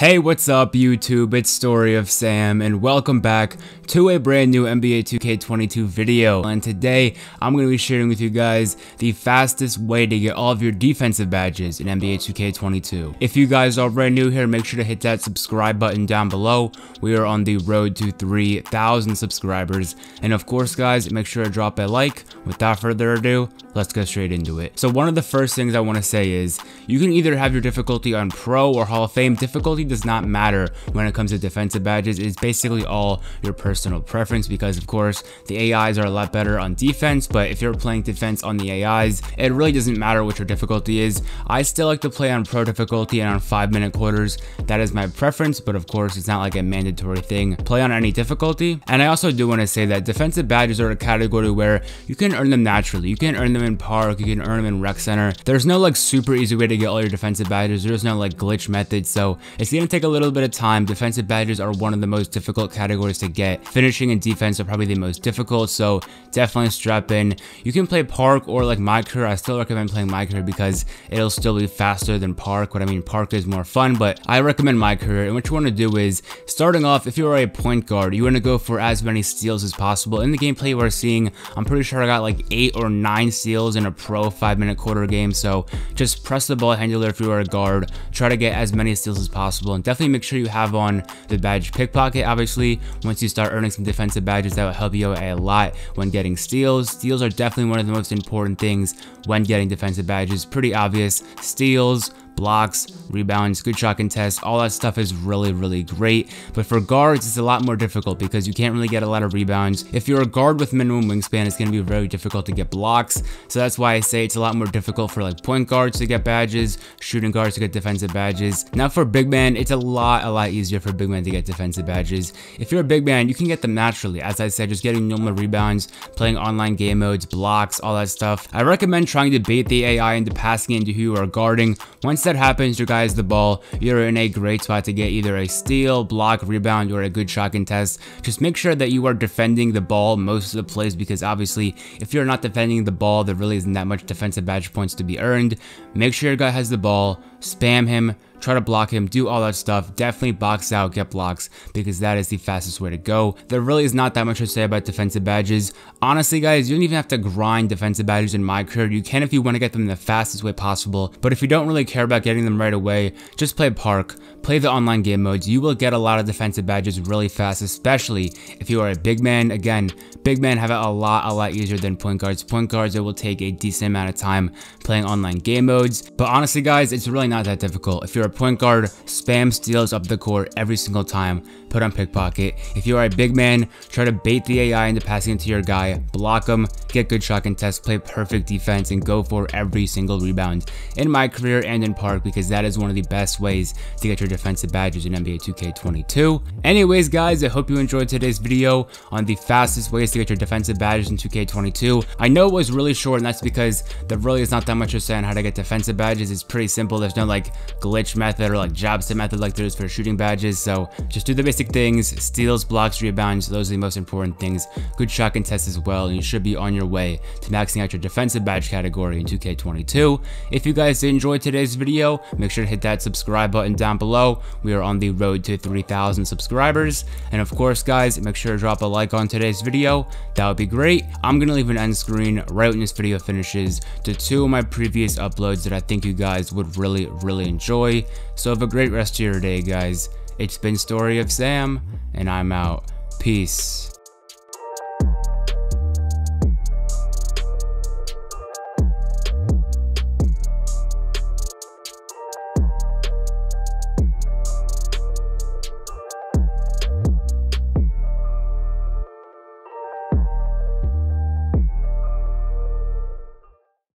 Hey, what's up YouTube, it's Story of Sam and welcome back to a brand new NBA 2K22 video. And today, I'm going to be sharing with you guys the fastest way to get all of your defensive badges in NBA 2K22. If you guys are brand new here, make sure to hit that subscribe button down below. We are on the road to 3,000 subscribers. And of course guys, make sure to drop a like. Without further ado, let's go straight into it. So one of the first things I want to say is, you can either have your difficulty on Pro or Hall of Fame. Difficulty does not matter when it comes to defensive badges. It's basically all your personal preference because of course the AIs are a lot better on defense, but if you're playing defense on the AIs, it really doesn't matter what your difficulty is. I still like to play on pro difficulty and on 5-minute quarters. That is my preference, but of course it's not like a mandatory thing. Play on any difficulty. And I also do want to say that defensive badges are a category where you can earn them naturally. You can earn them in park, you can earn them in rec center. There's no like super easy way to get all your defensive badges. There's no like glitch method, so it's going to take a little bit of time. Defensive badges are one of the most difficult categories to get. Finishing and defense are probably the most difficult, so definitely strap in. You can play park or like MyCareer. I still recommend playing MyCareer because it'll still be faster than park. What I mean, park is more fun, but I recommend MyCareer. And what you want to do is, starting off, if you're a point guard, you want to go for as many steals as possible. In the gameplay we're seeing, I'm pretty sure I got like 8 or 9 steals in a pro 5-minute quarter game, so just press the ball handler if you are a guard. Try to get as many steals as possible. And definitely make sure you have on the badge pickpocket. Obviously, once you start earning some defensive badges, that will help you out a lot when getting steals. Steals are definitely one of the most important things when getting defensive badges. Pretty obvious. Steals, blocks, rebounds, good shot contests, all that stuff is really, really great. But for guards, it's a lot more difficult because you can't really get a lot of rebounds. If you're a guard with minimum wingspan, it's going to be very difficult to get blocks. So that's why I say it's a lot more difficult for like point guards to get badges, shooting guards to get defensive badges. Now for big man, it's a lot easier for big man to get defensive badges. If you're a big man, you can get them naturally. As I said, just getting normal rebounds, playing online game modes, blocks, all that stuff. I recommend trying to bait the AI into passing into who you are guarding. Once that happens, your guy is the ball. You're in a great spot to get either a steal, block, rebound, or a good shot contest. Just make sure that you are defending the ball most of the plays, because obviously if you're not defending the ball, there really isn't that much defensive badge points to be earned. Make sure your guy has the ball, spam him, try to block him, do all that stuff. Definitely box out, get blocks, because that is the fastest way to go. There really is not that much to say about defensive badges. Honestly guys, you don't even have to grind defensive badges in MyCareer. You can if you want to get them the fastest way possible, but if you don't really care about getting them right away, just play park, play the online game modes. You will get a lot of defensive badges really fast, especially if you are a big man. Again, big men have it a lot easier than point guards. Point guards, it will take a decent amount of time playing online game modes, but honestly guys, it's really not that difficult. If you're a point guard, spam steals up the court every single time, put on pickpocket. If you are a big man, try to bait the AI into passing it to your guy, block him, get good shot contest, play perfect defense, and go for every single rebound in MyCareer and in park, because that is one of the best ways to get your defensive badges in NBA 2K22. Anyways guys, I hope you enjoyed today's video on the fastest ways to get your defensive badges in 2K22. I know it was really short, and that's because there really is not that much to say on how to get defensive badges. It's pretty simple. There's no like glitch method or like job set method like there is for shooting badges, so just do the basic things. Steals, blocks, rebounds, those are the most important things. Good shot contest as well, and you should be on your way to maxing out your defensive badge category in 2K22. If you guys did enjoy today's video, make sure to hit that subscribe button down below. We are on the road to 3,000 subscribers. And of course guys, make sure to drop a like on today's video. That would be great. I'm gonna leave an end screen right when this video finishes to 2 of my previous uploads that I think you guys would really enjoy. So have a great rest of your day guys. It's been Story of Sam, and I'm out. Peace.